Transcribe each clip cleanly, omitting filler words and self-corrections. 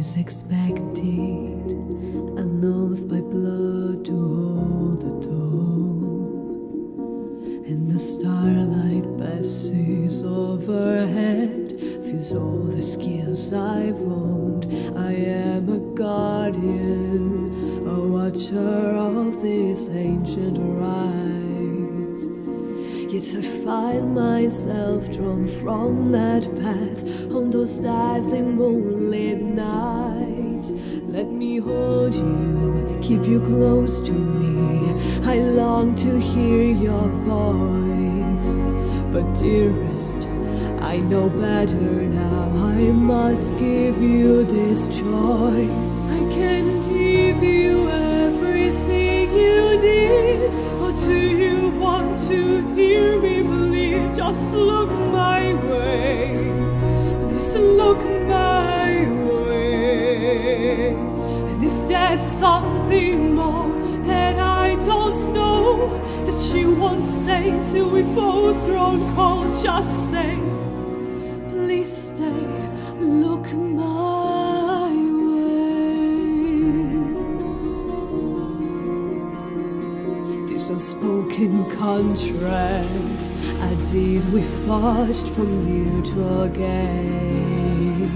is expected, an oath by blood to hold the tome, and the starlight passes overhead, fills all the skins I've owned. I am a guardian, a watcher of this ancient rite, yet I find myself drawn from that path on those dazzling moonlit nights. Let me hold you, keep you close to me. I long to hear your voice, but dearest, I know better now. I must give you this choice. I can give you everything you need, or do you want to hear me bleed? Just look my way, please look my way. And if there's something more that I don't know, that you won't say till we both grown cold, just say, please stay, look my way. This unspoken contract I did, we forged from mutual gain.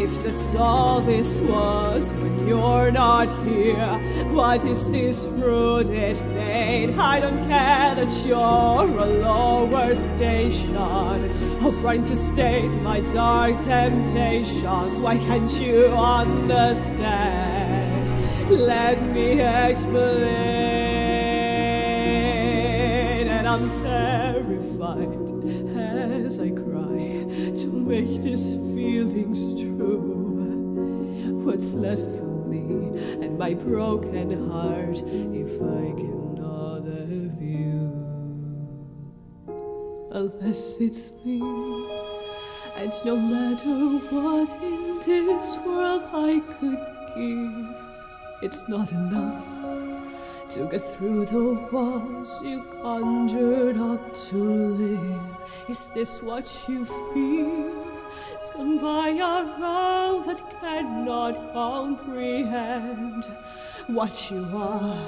If that's all this was when you're not here, what is this rooted pain? I don't care that you're a lower station, or trying to state my dark temptations. Why can't you understand? Let me explain. And I'm terrified as I cry to make these feelings true. What's left for me and my broken heart if I cannot have you? Unless it's me, and no matter what in this world I could give, it's not enough to get through the walls you conjured up to live. Is this what you feel? Scorned by a realm that cannot comprehend what you are,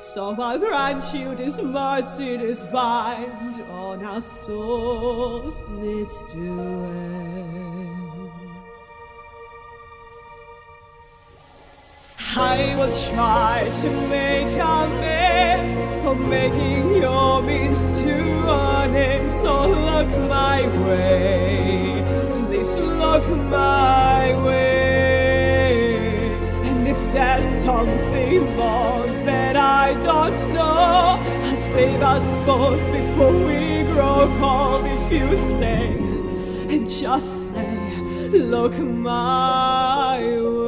so I'll grant you this mercy, this bind on our souls needs to end. I will try to make amends for making your means to an end. So look my way, please look my way. And if there's something more that I don't know, I'll save us both before we grow cold. If you stay and just say, look my way.